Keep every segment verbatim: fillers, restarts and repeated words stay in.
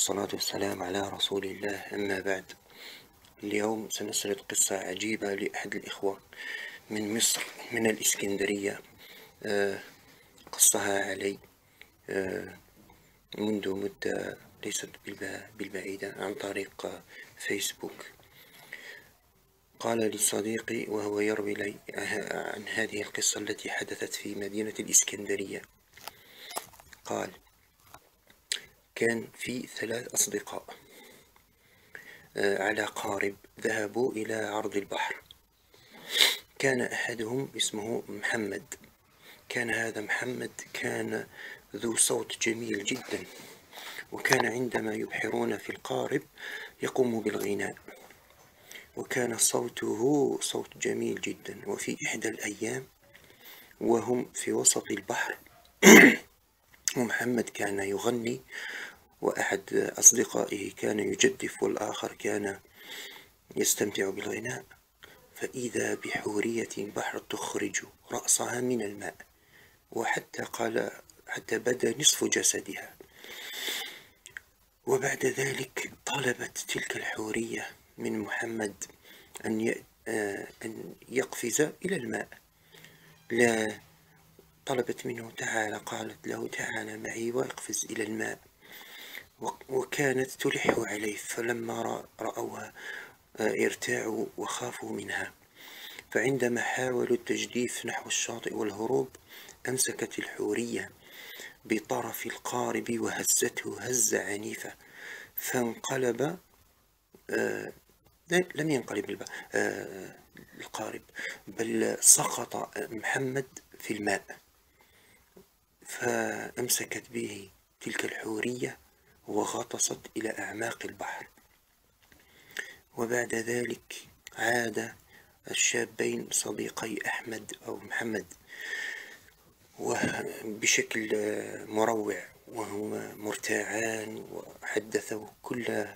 والصلاة والسلام على رسول الله، أما بعد. اليوم سنسرد قصة عجيبة لأحد الإخوة من مصر، من الإسكندرية. قصها علي منذ مدة ليست بالبعيدة عن طريق فيسبوك. قال لي صديقي وهو يروي لي عن هذه القصة التي حدثت في مدينة الإسكندرية، قال: كان في ثلاث أصدقاء على قارب ذهبوا إلى عرض البحر. كان أحدهم اسمه محمد. كان هذا محمد كان ذو صوت جميل جدا، وكان عندما يبحرون في القارب يقوم بالغناء، وكان صوته صوت جميل جدا. وفي إحدى الأيام وهم في وسط البحر ومحمد كان يغني، وأحد أصدقائه كان يجدف، والآخر كان يستمتع بالغناء، فإذا بحورية بحر تخرج رأسها من الماء، وحتى قال حتى بدا نصف جسدها. وبعد ذلك طلبت تلك الحورية من محمد أن يقفز إلى الماء. لا، طلبت منه تعالى، قالت له: تعالى معي واقفز إلى الماء. وكانت تلح عليه، فلما رأوها ارتاعوا وخافوا منها. فعندما حاولوا التجديف نحو الشاطئ والهروب، أمسكت الحورية بطرف القارب وهزته هزة عنيفة، فانقلب. آه لم ينقلب آه القارب، بل سقط محمد في الماء. فأمسكت به تلك الحورية وغطست إلى أعماق البحر. وبعد ذلك عاد الشابين صديقي أحمد أو محمد بشكل مروع، وهما مرتاعان، وحدثوا كل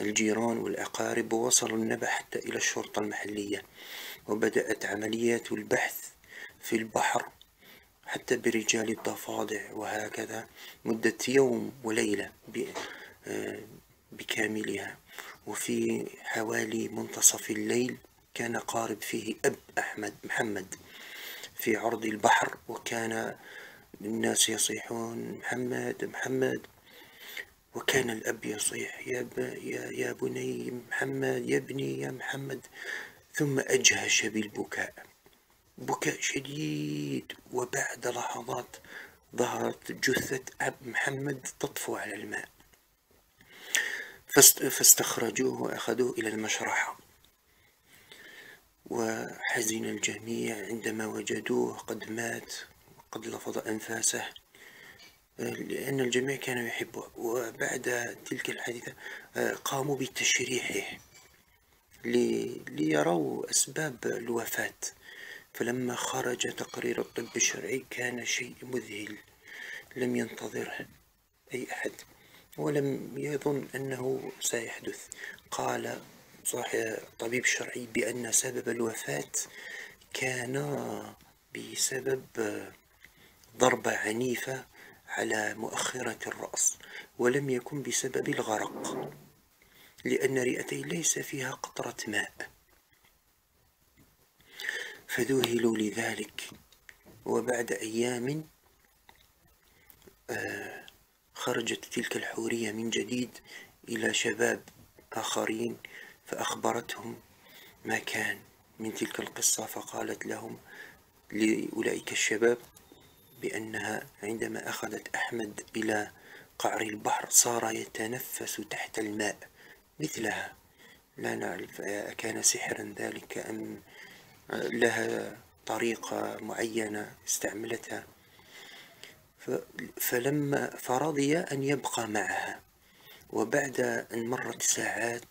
الجيران والأقارب، ووصلوا النبأ حتى إلى الشرطة المحلية، وبدأت عمليات البحث في البحر حتى برجال الضفادع، وهكذا مدة يوم وليلة بكاملها. وفي حوالي منتصف الليل كان قارب فيه أب أحمد محمد في عرض البحر، وكان الناس يصيحون: محمد محمد. وكان الأب يصيح: يا, يا, يا بني محمد، يا ابني يا محمد. ثم أجهش بالبكاء، بكاء شديد. وبعد لحظات ظهرت جثة أب محمد تطفو على الماء، فاستخرجوه وأخذوه إلى المشرحة. وحزن الجميع عندما وجدوه قد مات وقد لفظ أنفاسه، لأن الجميع كان يحبه. وبعد تلك الحادثة قاموا بتشريحه ليروا أسباب الوفاة. فلما خرج تقرير الطب الشرعي كان شيء مذهل لم ينتظره أي أحد، ولم يظن أنه سيحدث. قال صاحب طبيب شرعي بأن سبب الوفاة كان بسبب ضربة عنيفة على مؤخرة الرأس، ولم يكن بسبب الغرق، لأن رئتيه ليس فيها قطرة ماء. فذهلوا لذلك. وبعد أيام خرجت تلك الحورية من جديد إلى شباب آخرين، فأخبرتهم ما كان من تلك القصة. فقالت لهم، لأولئك الشباب، بأنها عندما أخذت أحمد إلى قعر البحر صار يتنفس تحت الماء مثلها. لا نعرف أكان سحرا ذلك أم لها طريقة معينة استعملتها. فلما فرضي أن يبقى معها. وبعد أن مرت ساعات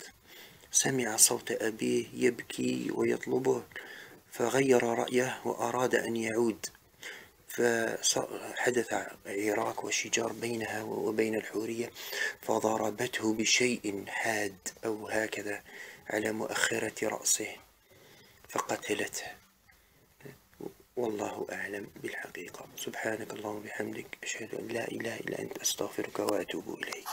سمع صوت أبيه يبكي ويطلبه، فغير رأيه وأراد أن يعود. فحدث عراك وشجار بينها وبين الحورية، فضربته بشيء حاد أو هكذا على مؤخرة رأسه فقتلته. والله أعلم بالحقيقة. سبحانك اللهم وبحمدك، أشهد أن لا إله إلا أنت، أستغفرك وأتوب إليك.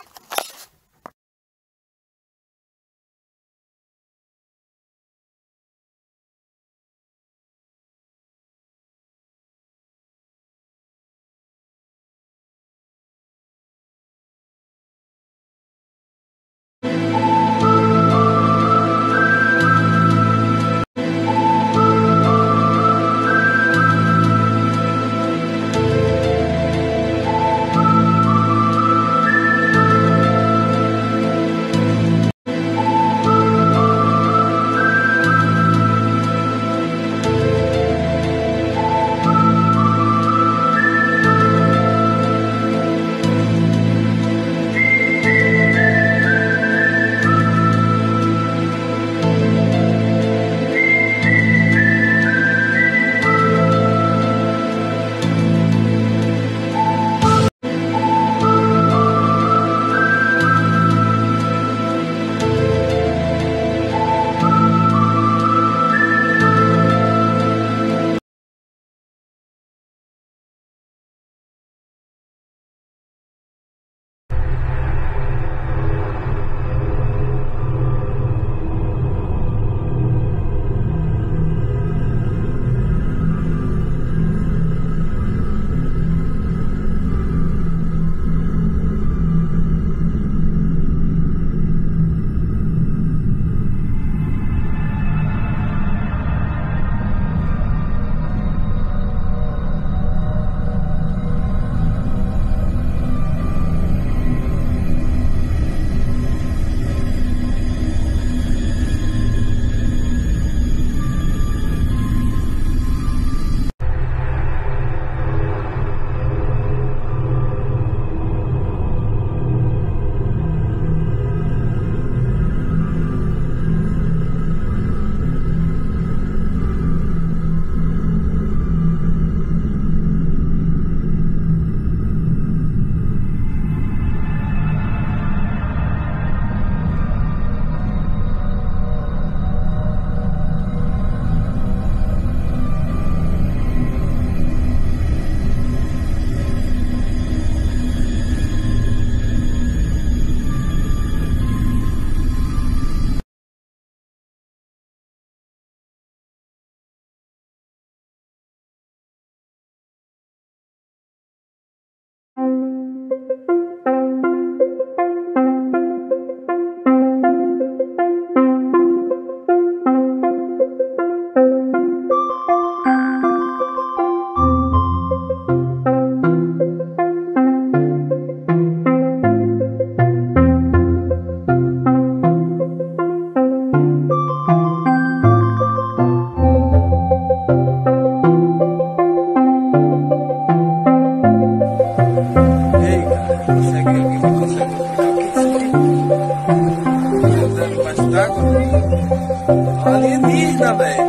Alienígena, velho.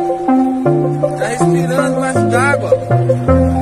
Tá respirando embaixo d'água. Thank you.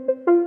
Thank you.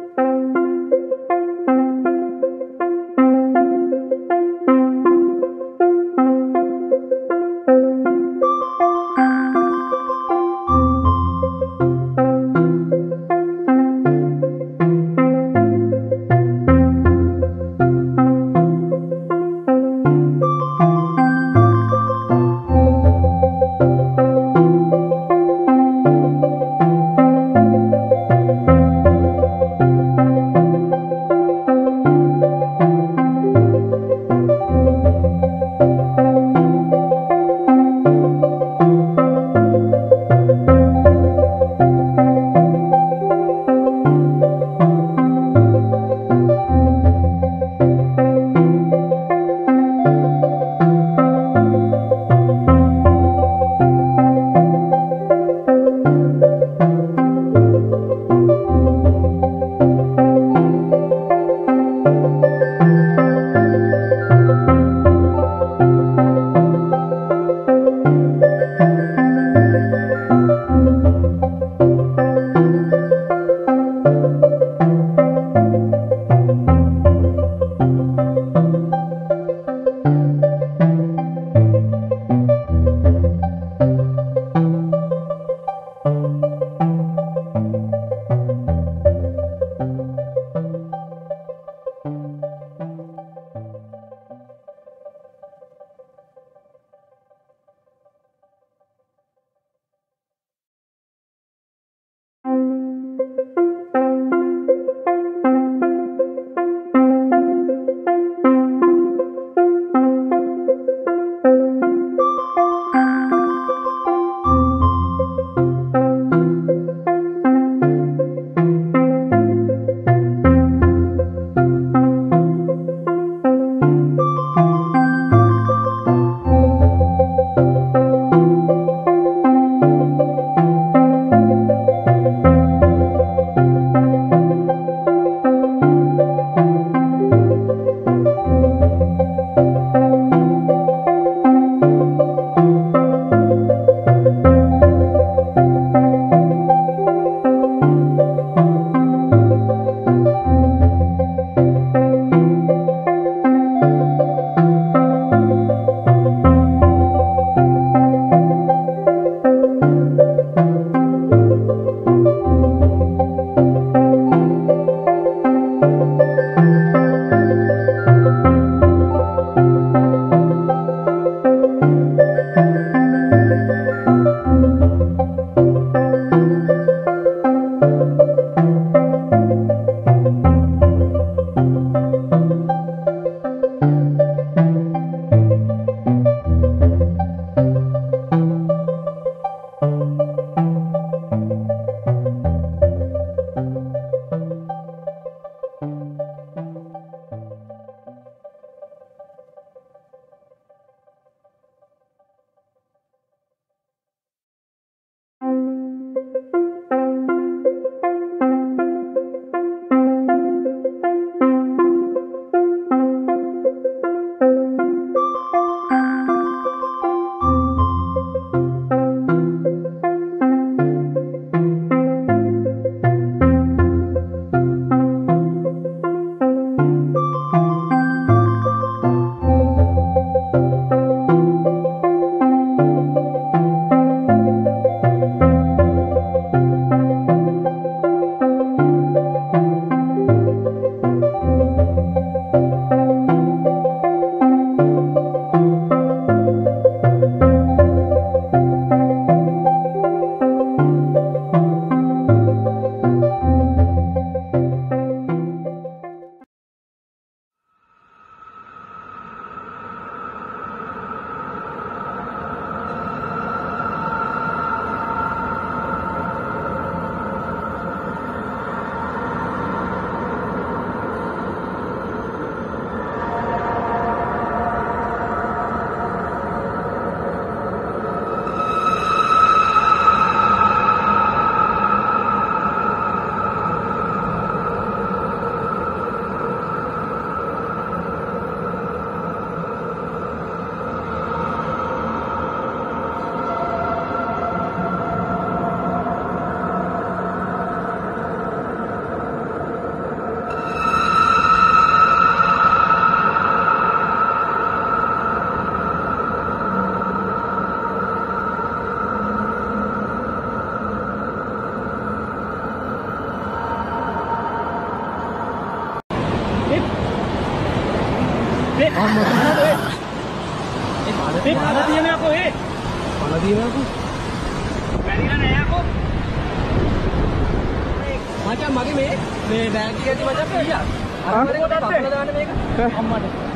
दिया मैं आपको, खाना दिया मैं आपको क्या मांगे में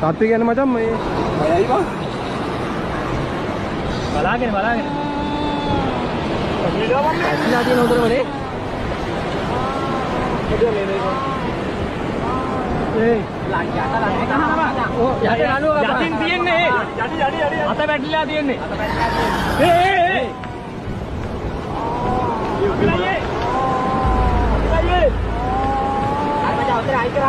तात्विक मजा मैं बलागे बलागे बड़े आता बैठले आती है हाँ हम देखते हैं कि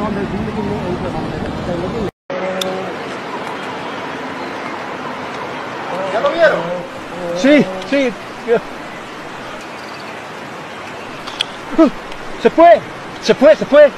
मैं ऐसा काम करता हूँ। क्या तुम ये हो? सी सी se puede se puede se puede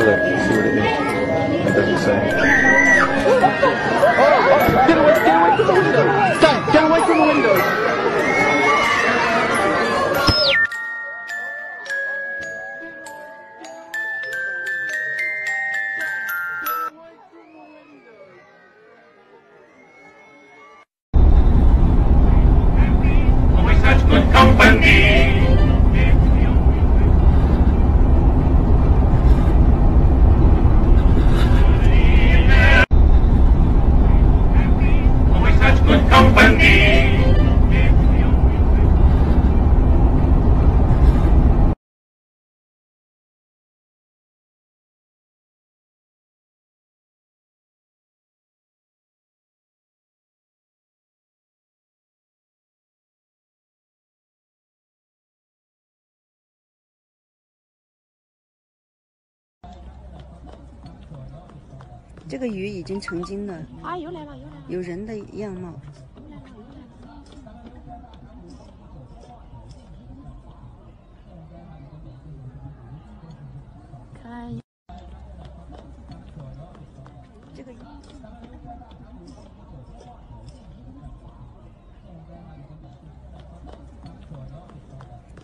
over there and see what it is. It doesn't say. Oh, get away, get away from the window! Stop, get away from the window!这个鱼已经成精了啊！游来了，游来了，有人的样貌。看，这个鱼。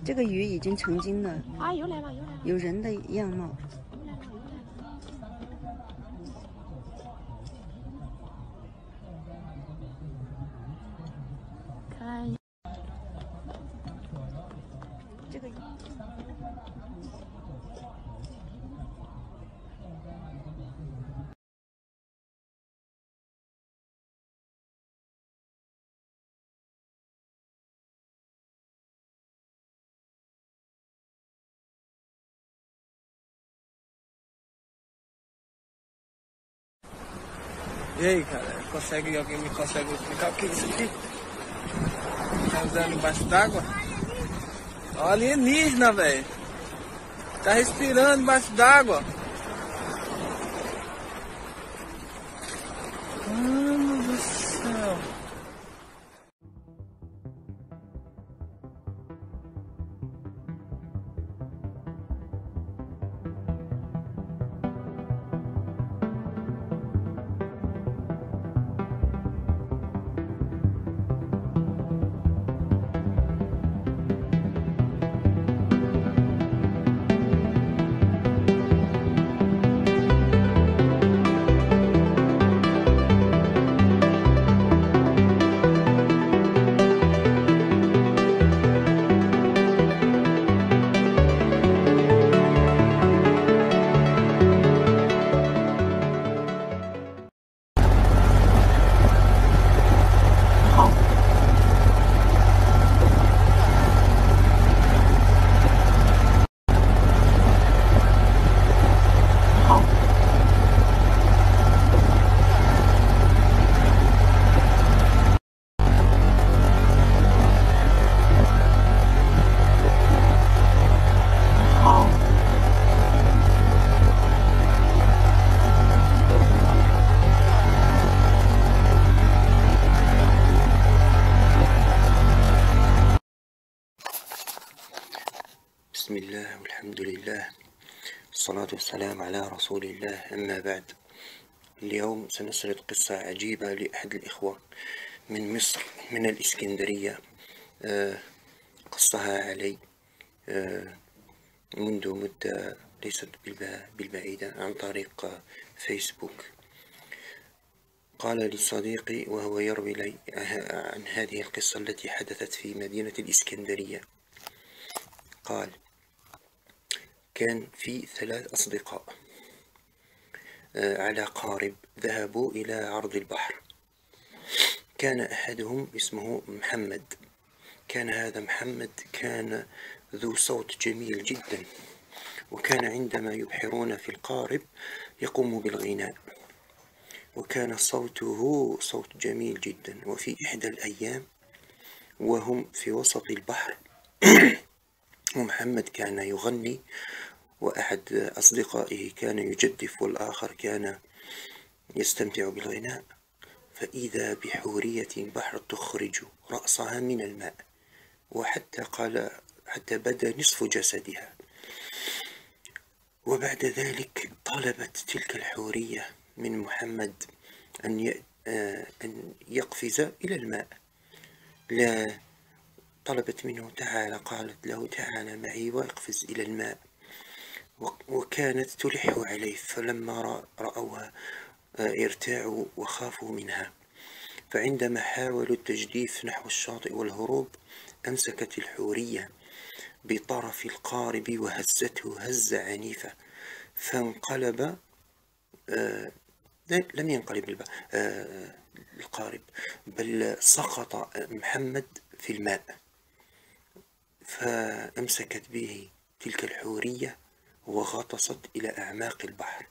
这个鱼已经成精了啊！游来了，游来了，有人的样貌。 E aí, cara, consegue, alguém me consegue explicar o que é isso aqui? Tá andando embaixo d'água? Olha alienígena, velho. Tá respirando embaixo d'água. Mano do céu. بسم الله والحمد لله والصلاة والسلام على رسول الله أما بعد. اليوم سنسرد قصة عجيبة لأحد الإخوة من مصر من الإسكندرية، قصها علي منذ مدة ليست بالبعيدة عن طريق فيسبوك. قال لي صديقي وهو يروي لي عن هذه القصة التي حدثت في مدينة الإسكندرية، قال: كان في ثلاث أصدقاء على قارب ذهبوا إلى عرض البحر. كان أحدهم اسمه محمد. كان هذا محمد كان ذو صوت جميل جدا، وكان عندما يبحرون في القارب يقوم بالغناء، وكان صوته صوت جميل جدا. وفي إحدى الأيام وهم في وسط البحر محمد كان يغني، وأحد أصدقائه كان يجدف، والآخر كان يستمتع بالغناء، فإذا بحورية بحر تخرج رأسها من الماء، وحتى قال حتى بدا نصف جسدها، وبعد ذلك طلبت تلك الحورية من محمد أن يقفز إلى الماء. لا طلبت منه تعالى، قالت له تعالى معي واقفز إلى الماء، وكانت تلح عليه. فلما رأوها ارتاعوا وخافوا منها، فعندما حاولوا التجديف نحو الشاطئ والهروب أمسكت الحورية بطرف القارب وهزته هزة عنيفة، فانقلب آه لم ينقلب آه القارب، بل سقط محمد في الماء. فأمسكت به تلك الحورية وغطست إلى أعماق البحر.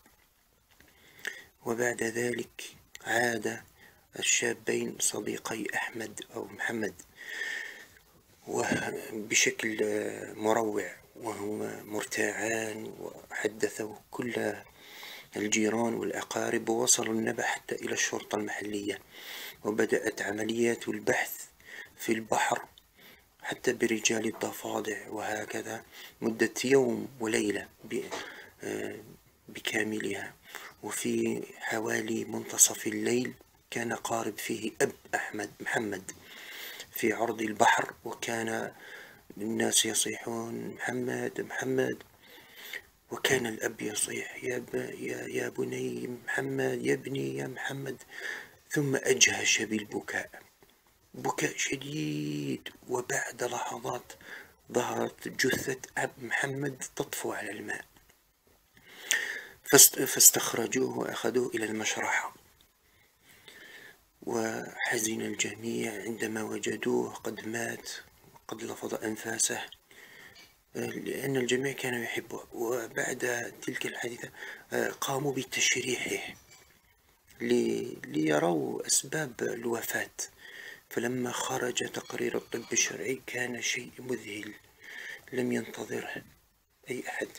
وبعد ذلك عاد الشابين صديقي أحمد أو محمد بشكل مروع، وهما مرتاعان، وحدثوا كل الجيران والأقارب، ووصل النبأ حتى إلى الشرطة المحلية، وبدأت عمليات البحث في البحر حتى برجال الضفادع، وهكذا مدة يوم وليلة بكاملها. وفي حوالي منتصف الليل كان قارب فيه أب أحمد محمد في عرض البحر، وكان الناس يصيحون محمد محمد، وكان الأب يصيح يا, يا, يا بني محمد، يا ابني يا محمد. ثم أجهش بالبكاء، بكاء شديد. وبعد لحظات ظهرت جثة أب محمد تطفو على الماء، فاستخرجوه وأخذوه إلى المشرحة. وحزن الجميع عندما وجدوه قد مات وقد لفظ أنفاسه، لأن الجميع كانوا يحبوه. وبعد تلك الحادثة قاموا بتشريحه ليروا أسباب الوفاة. فلما خرج تقرير الطب الشرعي كان شيء مذهل لم ينتظره أي أحد،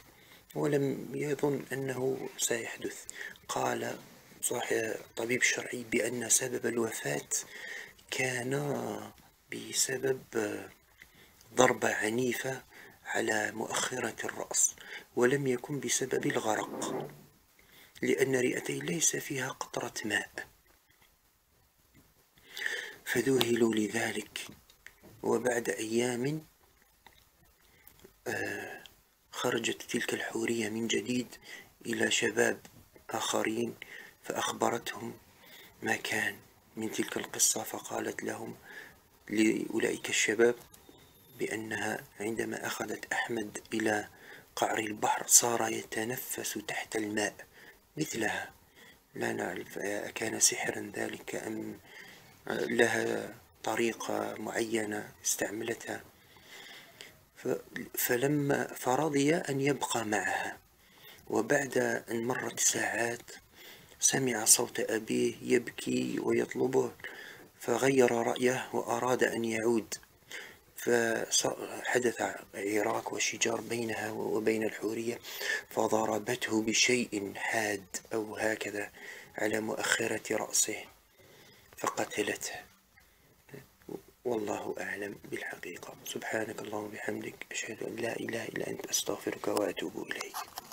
ولم يظن أنه سيحدث. قال صاحب طبيب شرعي بأن سبب الوفاة كان بسبب ضربة عنيفة على مؤخرة الرأس، ولم يكن بسبب الغرق، لأن رئتي ليس فيها قطرة ماء. فذهلوا لذلك. وبعد أيام خرجت تلك الحورية من جديد إلى شباب آخرين، فأخبرتهم ما كان من تلك القصة. فقالت لهم لأولئك الشباب بأنها عندما أخذت أحمد إلى قعر البحر صار يتنفس تحت الماء مثلها، لا نعرف كان سحرا ذلك أم لها طريقة معينة استعملتها. فلما فرضي أن يبقى معها، وبعد أن مرت ساعات سمع صوت أبيه يبكي ويطلبه، فغير رأيه وأراد أن يعود. فحدث عراك وشجار بينها وبين الحورية، فضربته بشيء حاد أو هكذا على مؤخرة رأسه فقتلته. والله أعلم بالحقيقة. سبحانك اللهم وبحمدك، أشهد أن لا إله إلا أنت، أستغفرك وأتوب إليك.